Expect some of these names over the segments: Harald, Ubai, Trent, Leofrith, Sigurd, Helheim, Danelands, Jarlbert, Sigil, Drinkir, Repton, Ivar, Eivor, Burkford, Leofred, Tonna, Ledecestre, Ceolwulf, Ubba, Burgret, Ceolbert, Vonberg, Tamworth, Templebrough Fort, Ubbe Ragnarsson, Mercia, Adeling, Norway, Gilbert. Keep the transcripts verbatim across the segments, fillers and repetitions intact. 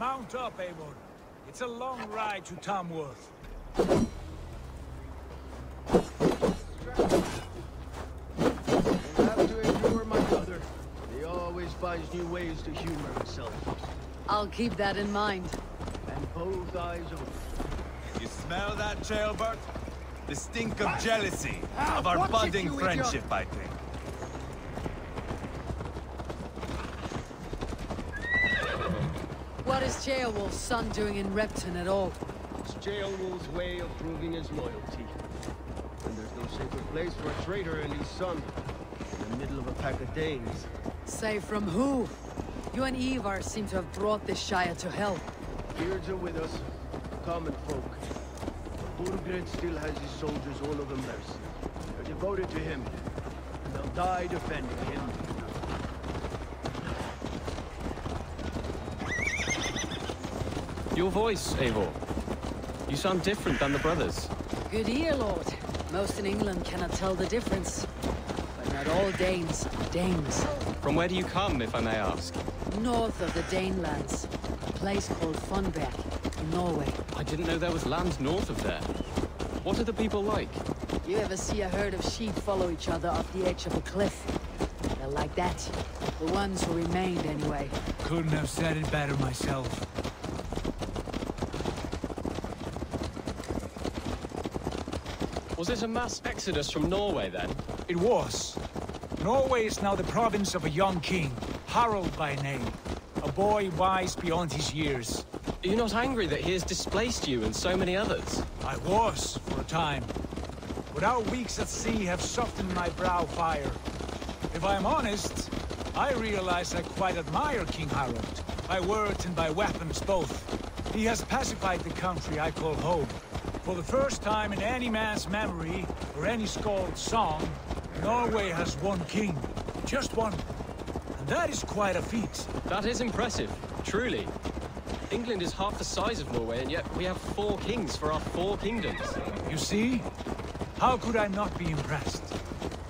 Mount up, Eivor. It's a long ride to Tamworth. You have to ignore my mother. He always finds new ways to humor himself. I'll keep that in mind. And both eyes open. You smell that, Jarlbert? The stink of jealousy, ah, of our budding friendship, your... I think. What is Ceolwulf's son doing in Repton at all? It's Ceolwulf's way of proving his loyalty. And there's no safer place for a traitor and his son in the middle of a pack of Danes. Safe from who? You and Ivar seem to have brought this Shire to hell. Beards are with us, common folk. Burgret still has his soldiers all over Mercia. They're devoted to him, and they'll die defending him. Your voice, Eivor. You sound different than the brothers. Good ear, Lord. Most in England cannot tell the difference. But not all Danes are Danes. From where do you come, if I may ask? North of the Danelands. A place called Vonberg, in Norway. I didn't know there was land north of there. What are the people like? You ever see a herd of sheep follow each other up the edge of a cliff? They're like that. The ones who remained, anyway. Couldn't have said it better myself. Was it a mass exodus from Norway, then? It was. Norway is now the province of a young king, Harald by name. A boy wise beyond his years. Are you not angry that he has displaced you and so many others? I was, for a time. But our weeks at sea have softened my brow fire. If I am honest, I realize I quite admire King Harald, by words and by weapons both. He has pacified the country I call home. For the first time in any man's memory, or any scald's song, Norway has one king. Just one. And that is quite a feat. That is impressive, truly. England is half the size of Norway, and yet we have four kings for our four kingdoms. You see? How could I not be impressed?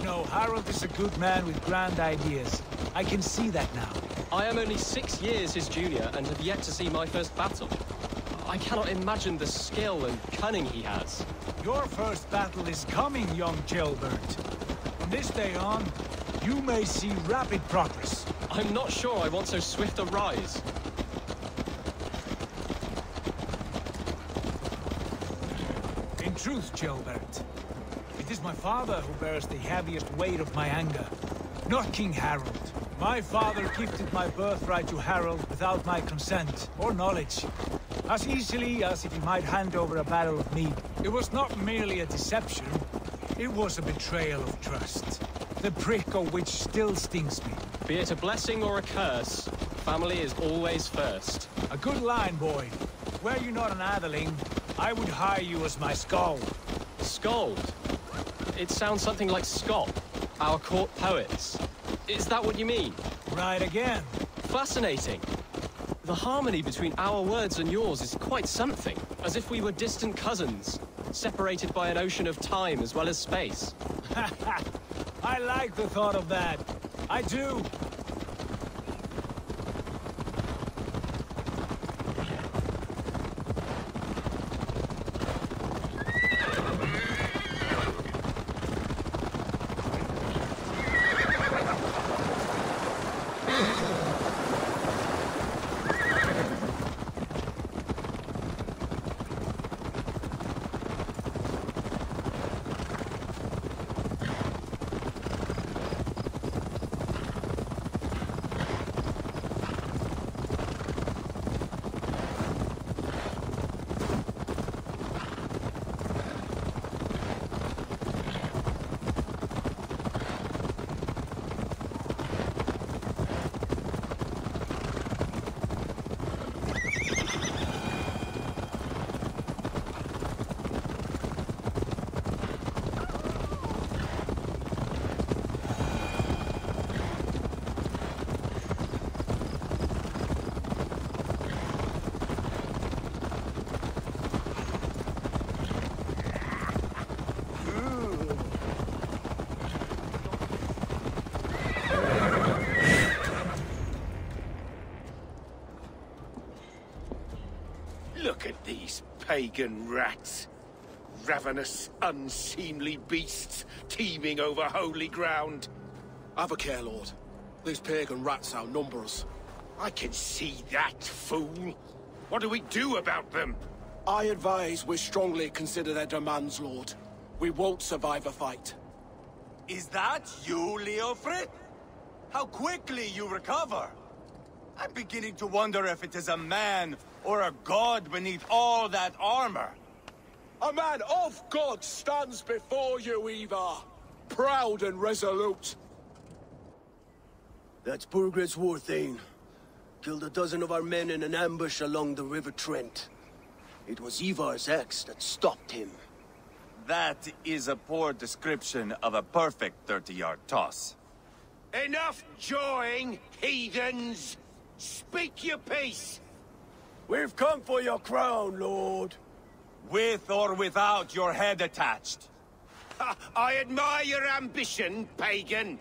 No, Harald is a good man with grand ideas. I can see that now. I am only six years his junior, and have yet to see my first battle. I cannot imagine the skill and cunning he has. Your first battle is coming, young Gilbert. From this day on, you may see rapid progress. I'm not sure I want so swift a rise. Truth, Gilbert. It is my father who bears the heaviest weight of my anger, not King Harald. My father gifted my birthright to Harald without my consent or knowledge, as easily as if he might hand over a battle of me. It was not merely a deception, it was a betrayal of trust, the prick of which still stings me. Be it a blessing or a curse, family is always first. A good line, boy. Were you not an Adeling, I would hire you as my scold. Scold? It sounds something like Scott, our court poets. Is that what you mean? Right again. Fascinating. The harmony between our words and yours is quite something, as if we were distant cousins, separated by an ocean of time as well as space. Ha ha! I like the thought of that. I do. Look at these pagan rats. Ravenous, unseemly beasts teeming over holy ground. Have a care, Lord. These pagan rats outnumber us. I can see that, fool. What do we do about them? I advise we strongly consider their demands, Lord. We won't survive a fight. Is that you, Leofred? How quickly you recover! I'm beginning to wonder if it is a man or a god beneath all that armor. A man of God stands before you, Ivar. Proud and resolute. That's Burgret's war thane. Killed a dozen of our men in an ambush along the River Trent. It was Ivar's axe that stopped him. That is a poor description of a perfect thirty-yard toss. Enough jawing, heathens! Speak your peace! We've come for your crown, Lord. With or without your head attached. Ha, I admire your ambition, pagan.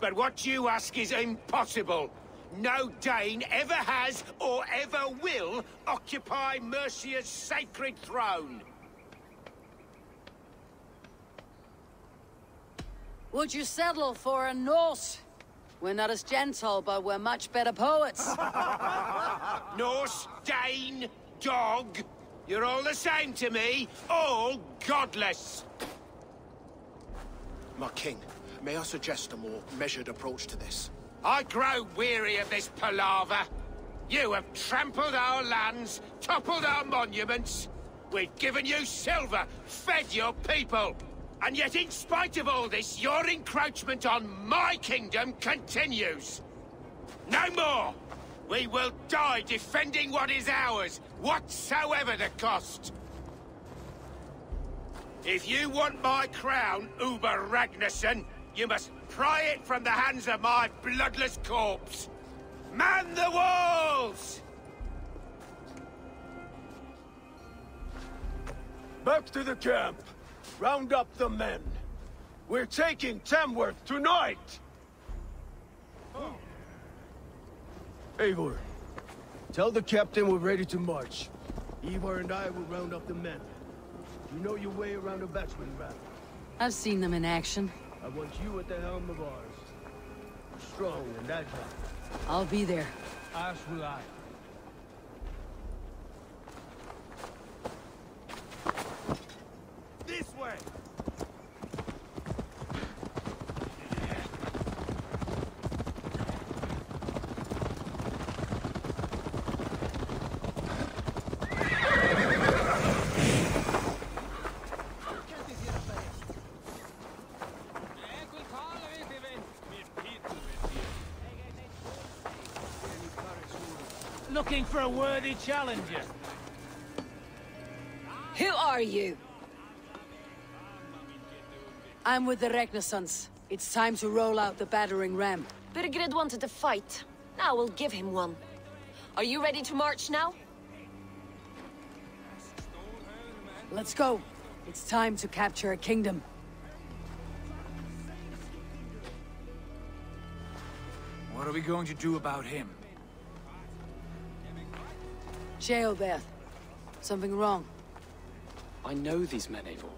But what you ask is impossible. No Dane ever has, or ever will, occupy Mercia's sacred throne. Would you settle for a Norse? We're not as gentle, but we're much better poets. Norse, Dane, dog. You're all the same to me, all godless. My king, may I suggest a more measured approach to this? I grow weary of this palaver. You have trampled our lands, toppled our monuments. We've given you silver, fed your people. And yet, in spite of all this, your encroachment on my kingdom continues. No more! We will die defending what is ours, whatsoever the cost. If you want my crown, Ubbe Ragnarsson, you must pry it from the hands of my bloodless corpse! Man the walls! Back to the camp. Round up the men. We're taking Tamworth tonight! Oh. Eivor, tell the captain we're ready to march. Ivar and I will round up the men. You know your way around a battering ram. I've seen them in action. I want you at the helm of ours. Strong and agile. I'll be there. As will I. This way! Looking for a worthy challenger. Who are you? I'm with the Ragnarsons. It's time to roll out the battering ram. Burgret wanted a fight. Now we'll give him one. Are you ready to march now? Let's go. It's time to capture a kingdom. What are we going to do about him? Ceolbert. Something wrong. I know these men, Eivor.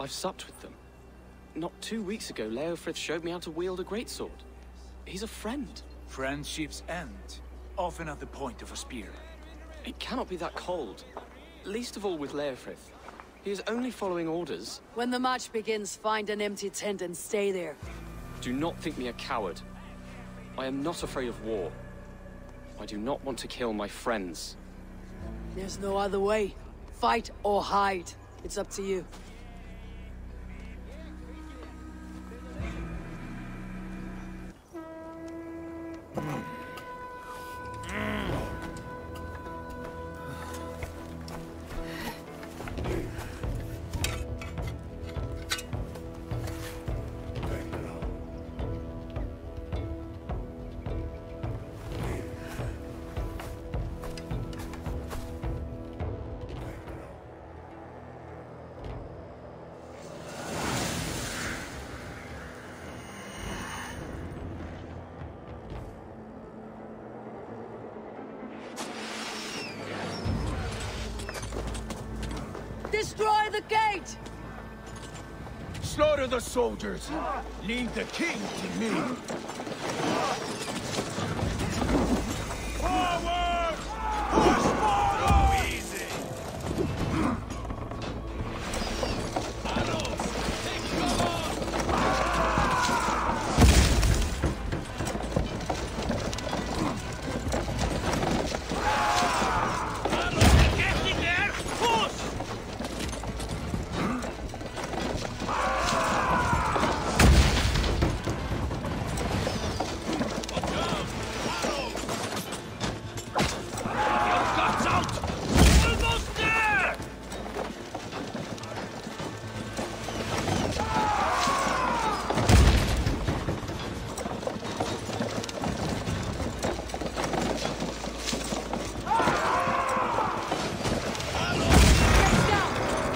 I've supped with them. Not two weeks ago, Leofrith showed me how to wield a greatsword. He's a friend. Friendships end, often at the point of a spear. It cannot be that cold. Least of all with Leofrith. He is only following orders. When the march begins, find an empty tent and stay there. Do not think me a coward. I am not afraid of war. I do not want to kill my friends. There's no other way. Fight or hide. It's up to you. Destroy the gate! Slaughter the soldiers! Leave the king to me! Forward! Push forward! Oh, easy! Arrows, take cover! Arrows, get in there! Push! Watch out! Arrows! Your guts out! Almost there! Get down!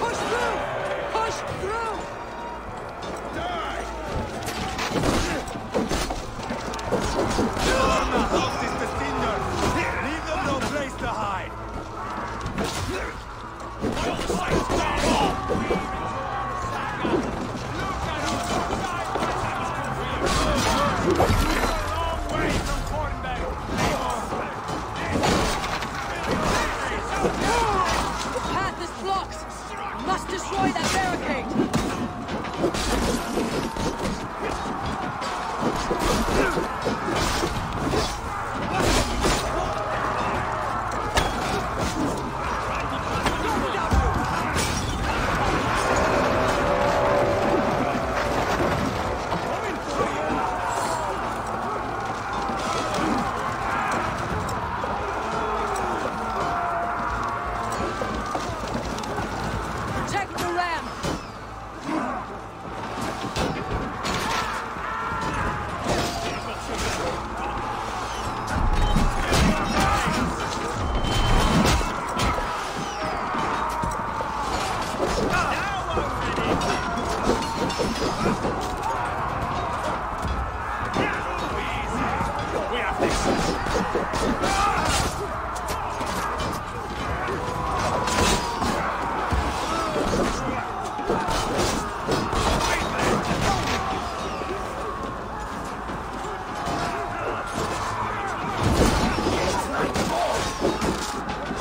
Push through! Push through! Leave them no place to hide! The path is blocked! We must destroy that barricade! Protect the ram!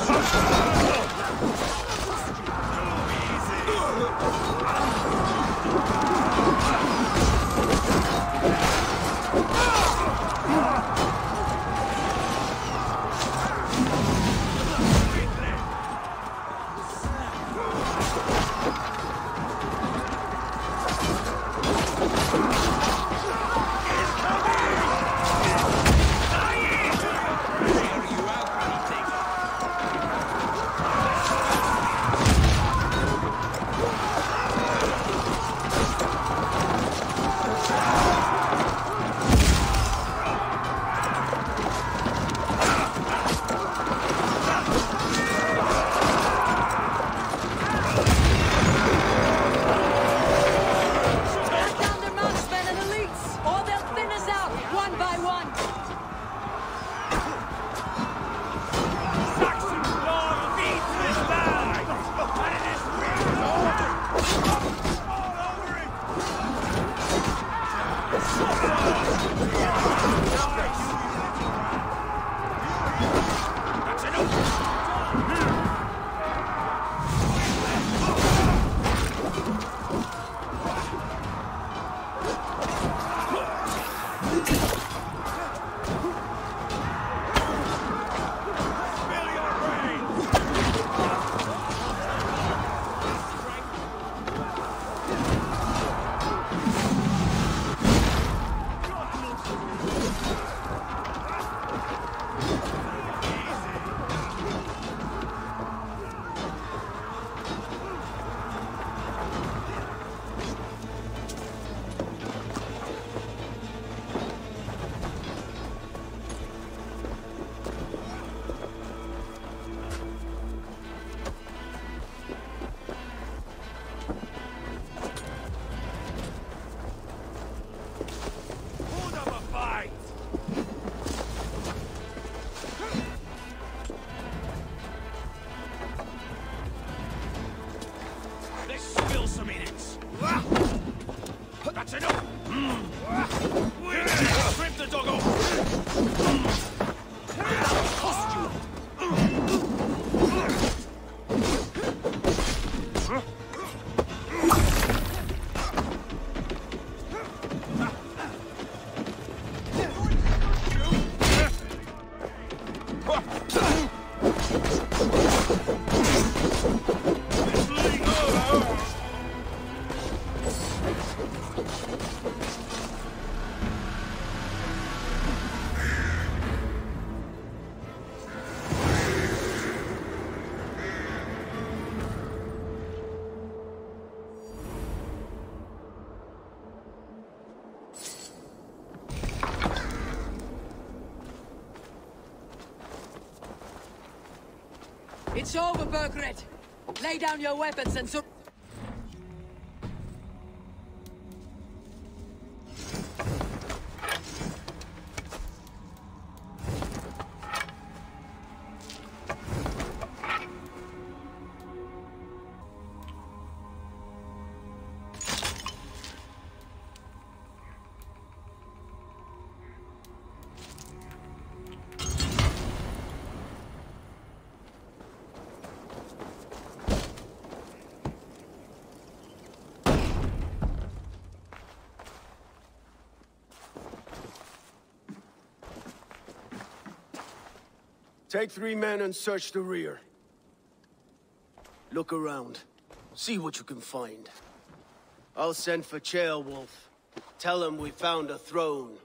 Track down their marksmen and elites, or they'll thin us out, one by one! Hold up a fight! It's over, Burgret! Lay down your weapons and surrender! Take three men and search the rear. Look around. See what you can find. I'll send for Ceolwulf. Tell him we found a throne.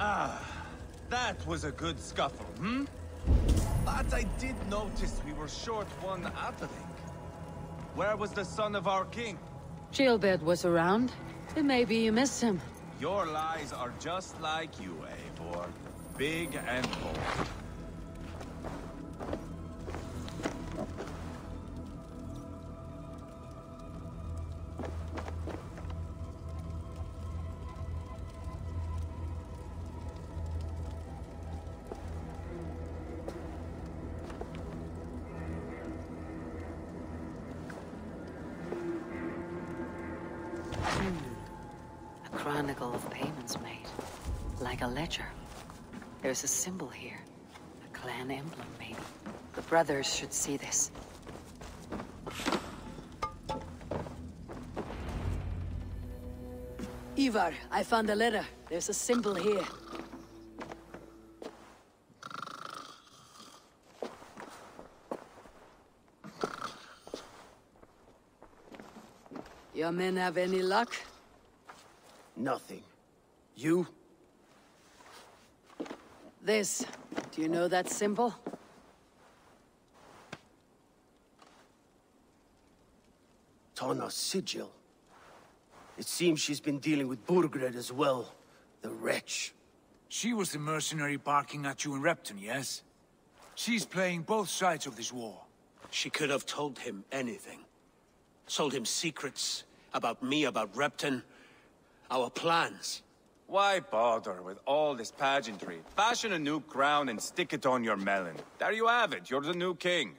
Ah, that was a good scuffle, hmm? But I did notice we were short one Adeling. Where was the son of our king? Gilbert was around. It may be you missed him. Your lies are just like you, Eivor. Big and bold. A chronicle of payments made. Like a ledger. There's a symbol here. A clan emblem, maybe. The brothers should see this. Ivar, I found a letter. There's a symbol here. Your men have any luck? Nothing. You? This. Do you know that symbol? Tonna Sigil. It seems she's been dealing with Burgret as well. The wretch. She was the mercenary barking at you in Repton, yes? She's playing both sides of this war. She could have told him anything. Sold him secrets. About me, about Repton. Our plans. Why bother with all this pageantry? Fashion a new crown and stick it on your melon. There you have it. You're the new king.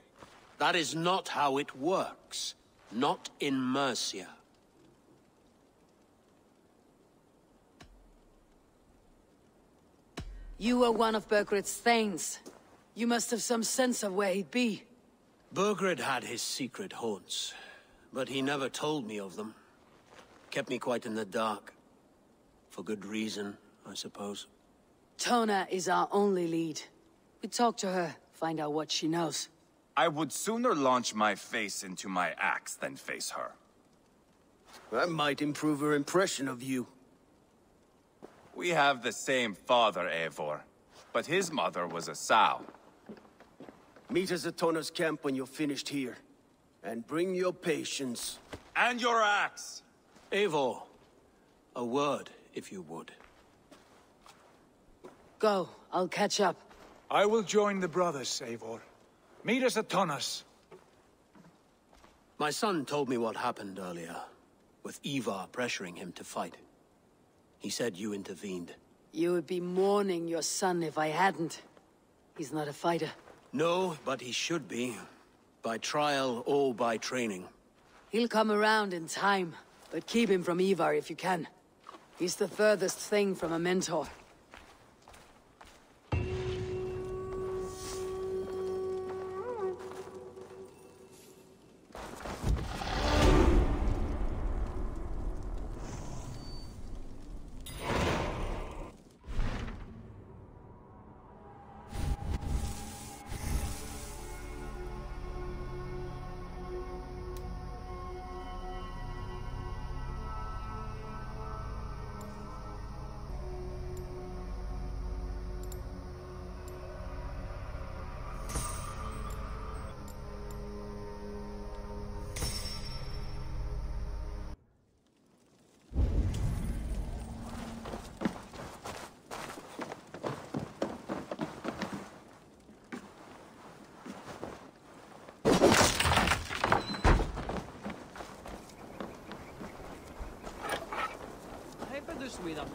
That is not how it works. Not in Mercia. You were one of Burgret's thanes. You must have some sense of where he'd be. Burgret had his secret haunts, but he never told me of them. Kept me quite in the dark. For good reason, I suppose. Tonna is our only lead. We talk to her, find out what she knows. I would sooner launch my face into my axe than face her. That might improve her impression of you. We have the same father, Eivor. But his mother was a sow. Meet us at Tonna's camp when you're finished here. And bring your patience. And your axe! Eivor. A word, if you would. Go. I'll catch up. I will join the brothers, Eivor. Meet us at Tonnas. My son told me what happened earlier, with Ivar pressuring him to fight. He said you intervened. You would be mourning your son if I hadn't. He's not a fighter. No, but he should be. By trial or by training. He'll come around in time. But keep him from Ivar if you can. He's the furthest thing from a mentor. honest with them.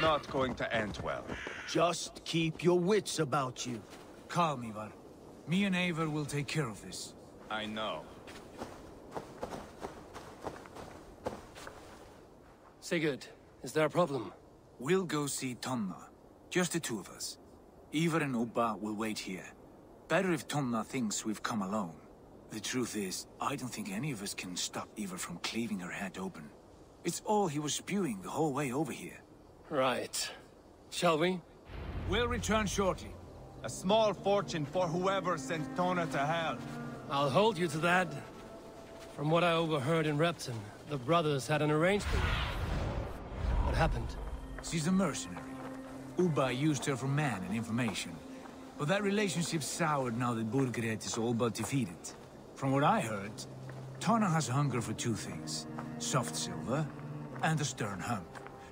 not going to end well. Just keep your wits about you. Calm, Ivar. Me and Eivor will take care of this. I know. Sigurd, is there a problem? We'll go see Tonna. Just the two of us. Ivar and Ubba will wait here. Better if Tonna thinks we've come alone. The truth is, I don't think any of us can stop Ivar from cleaving her head open. It's all he was spewing the whole way over here. Right. Shall we? We'll return shortly. A small fortune for whoever sent Tonna to hell. I'll hold you to that. From what I overheard in Repton, the brothers had an arrangement. What happened? She's a mercenary. Ubai used her for man and information. But that relationship soured now that Burgret is all but defeated. From what I heard, Tonna has a hunger for two things. Soft silver and a stern hump.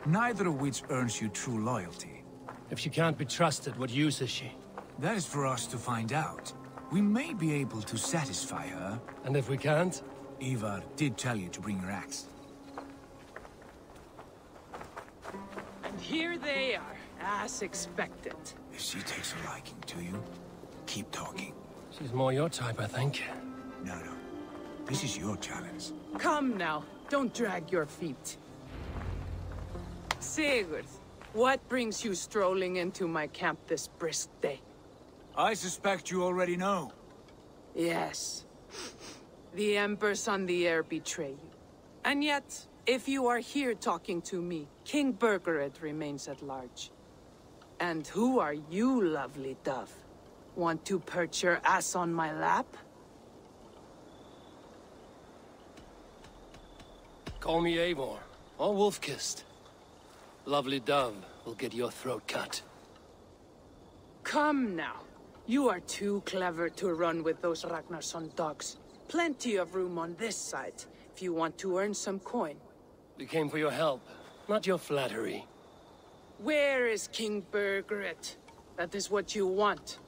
Neither of which earns you true loyalty. If she can't be trusted, what use is she? That is for us to find out. We may be able to satisfy her. And if we can't? Ivar did tell you to bring your axe. And here they are, as expected. If she takes a liking to you, keep talking. She's more your type, I think. No, no. This is your challenge. Come now. Don't drag your feet. Sigurd, what brings you strolling into my camp this brisk day? I suspect you already know. Yes. The embers on the air betray you. And yet, if you are here talking to me, King Burgeret remains at large. And who are you, lovely dove? Want to perch your ass on my lap? Call me Eivor, or Wolf-Kissed. Lovely dove will get your throat cut. Come now. You are too clever to run with those Ragnarsson dogs. Plenty of room on this side, if you want to earn some coin. We came for your help, not your flattery. Where is King Burgret? That is what you want.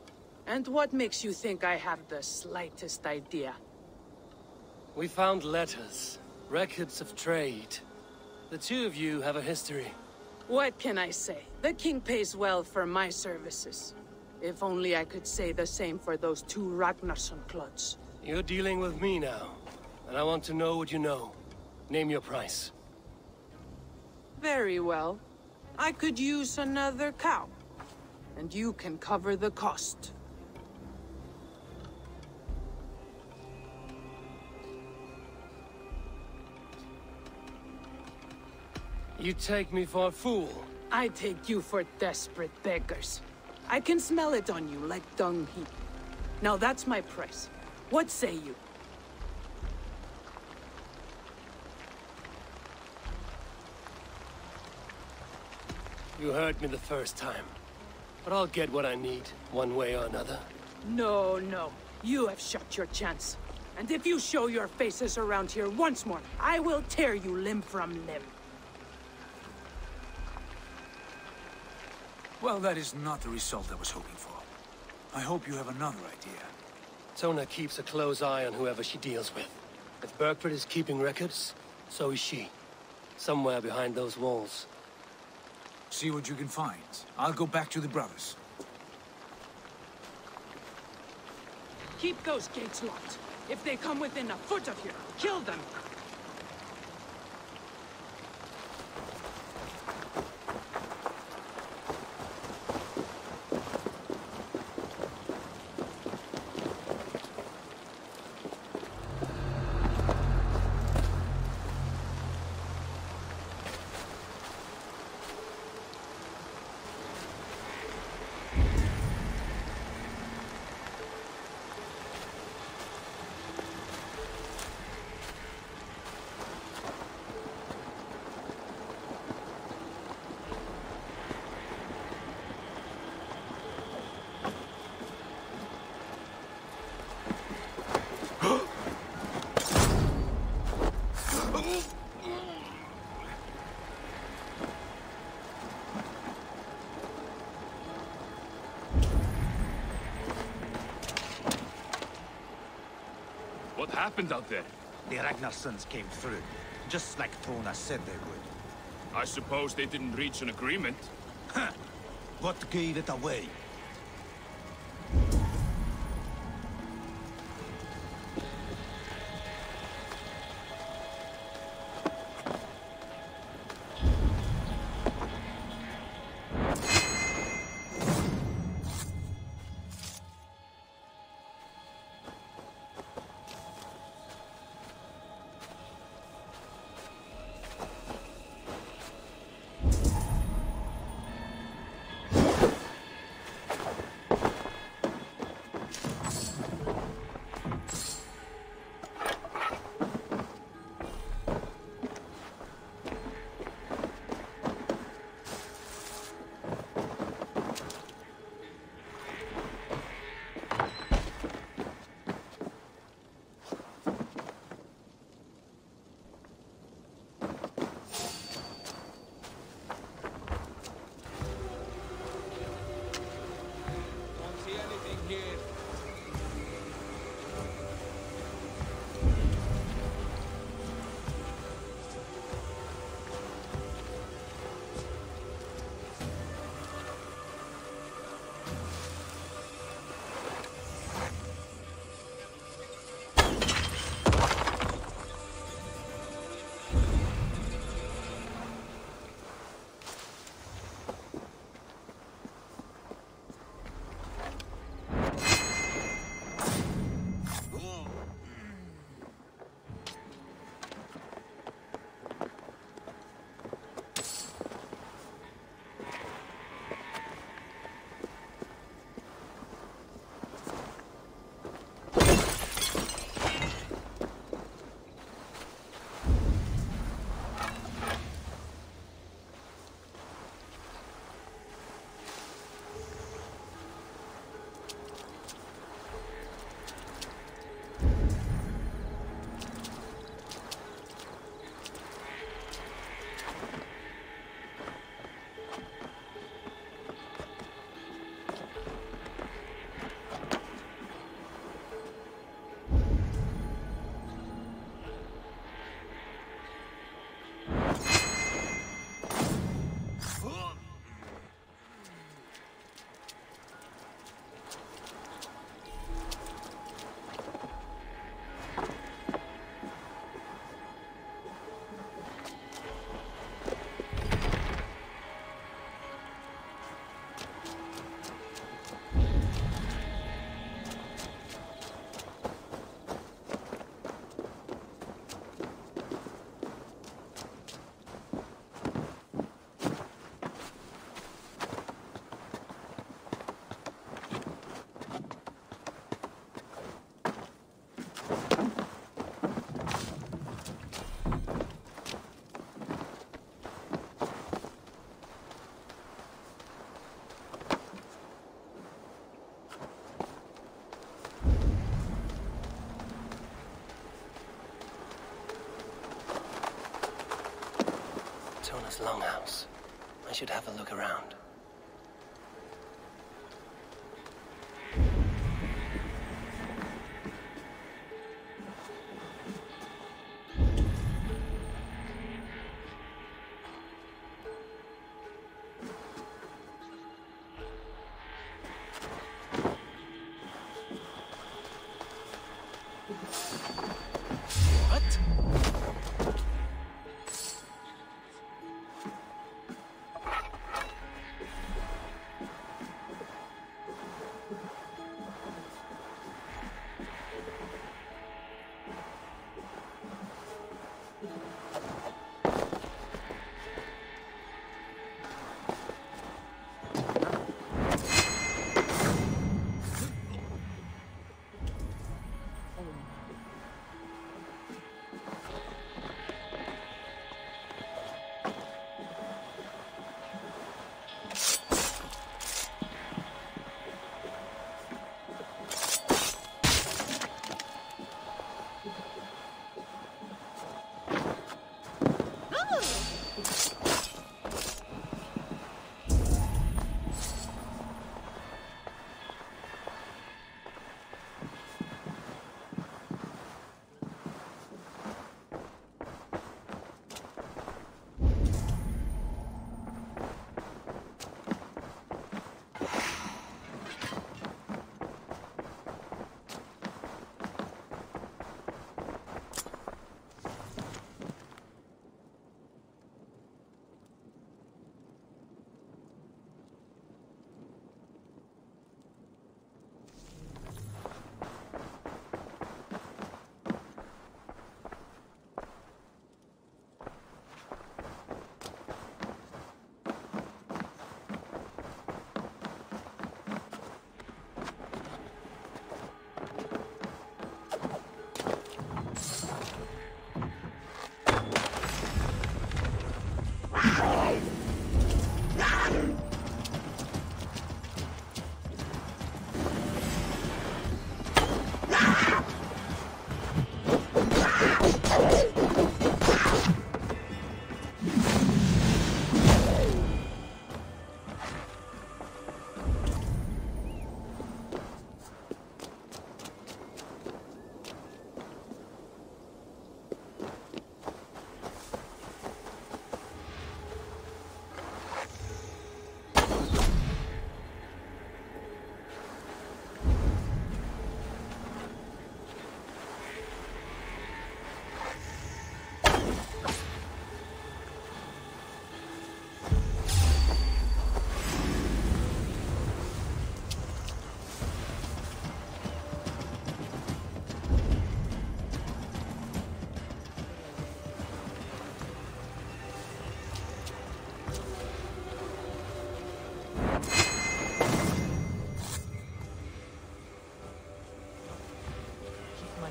And what makes you think I have the slightest idea? We found letters. Records of trade. The two of you have a history. What can I say? The king pays well for my services. If only I could say the same for those two Ragnarsson clods. You're dealing with me now, and I want to know what you know. Name your price. Very well. I could use another cow, and you can cover the cost. You take me for a fool. I take you for desperate beggars. I can smell it on you like dung heap. Now that's my price. What say you? You heard me the first time. But I'll get what I need, one way or another. No, no. You have shot your chance. And if you show your faces around here once more, I will tear you limb from limb. Well, that is not the result I was hoping for. I hope you have another idea. Tonna keeps a close eye on whoever she deals with. If Burkford is keeping records, so is she. Somewhere behind those walls. See what you can find. I'll go back to the brothers. Keep those gates locked. If they come within a foot of here, kill them! What happened out there? The Ragnarsons came through, just like Tonna said they would. I suppose they didn't reach an agreement. Huh. What gave it away? Tonna's longhouse. I should have a look around.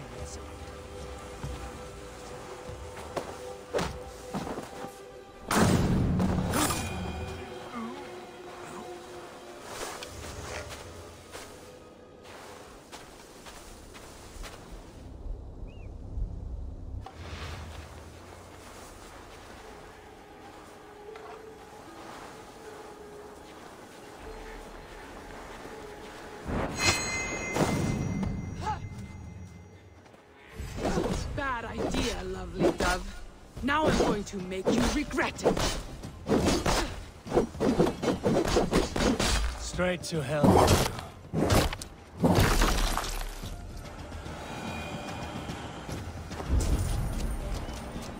find their side. Lovely dove. Now I'm going to make you regret it. Straight to hell.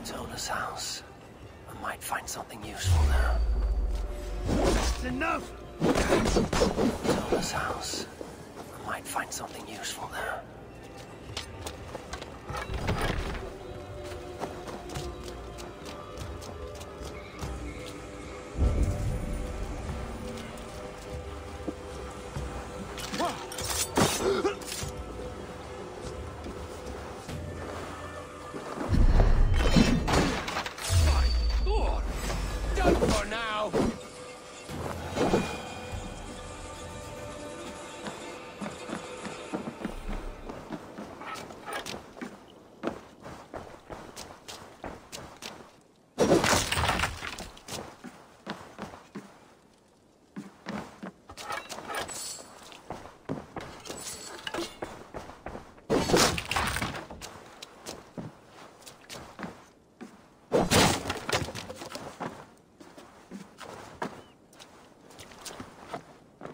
Tona's house. I might find something useful there. That's enough! Tona's house. I might find something useful there.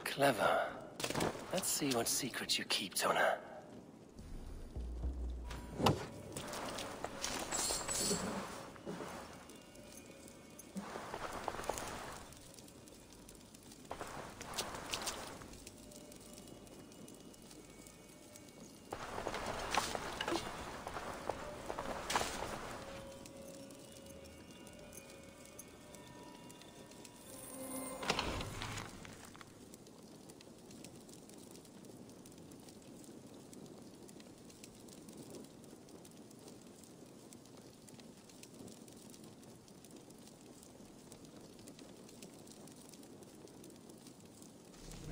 Clever. Let's see what secrets you keep, Tonna.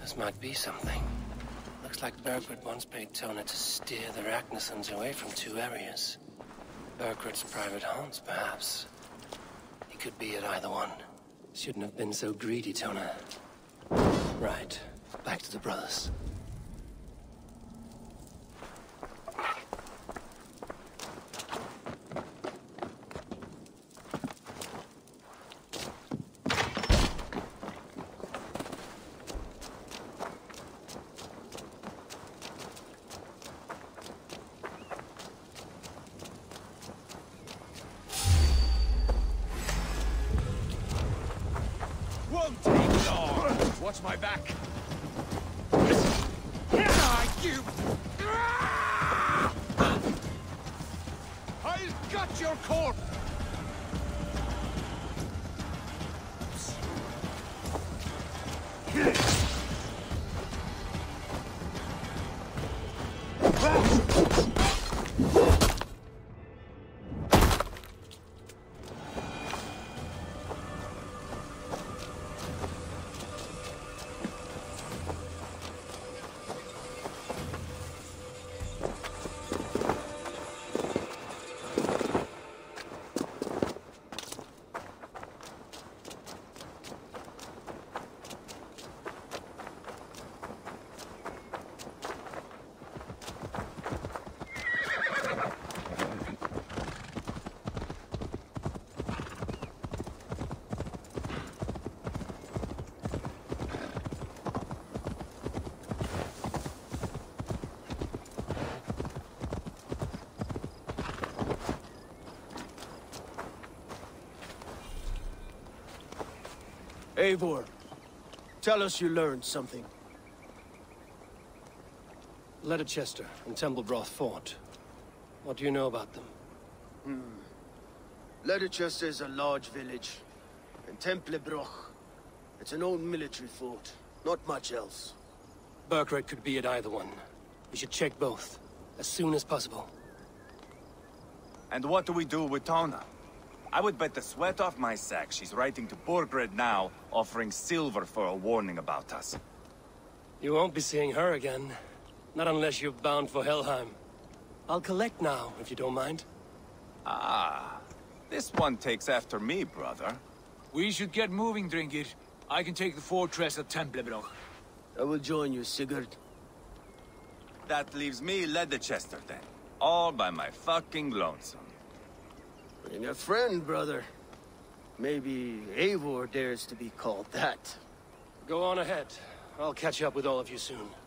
This might be something. Looks like Burgret once paid Tonna to steer the Ragnarsons away from two areas. Burgret's private haunts, perhaps. He could be at either one. Shouldn't have been so greedy, Tonna. Right, back to the brothers. Eivor, tell us you learned something. Ledecestre and Templebrough Fort. What do you know about them? Hmm. Ledecestre is a large village, and Templebrough, it's an old military fort. Not much else. Burgret could be at either one. We should check both, as soon as possible. And what do we do with Tonna? I would bet the sweat off my sack she's writing to Burgret now, offering silver for a warning about us. You won't be seeing her again. Not unless you're bound for Helheim. I'll collect now, if you don't mind. Ah, this one takes after me, brother. We should get moving, Drinkir. I can take the fortress of Templebrough. I will join you, Sigurd. That leaves me Ledecestre, then. All by my fucking lonesome. Bring a friend, brother. Maybe Eivor dares to be called that. Go on ahead. I'll catch up with all of you soon.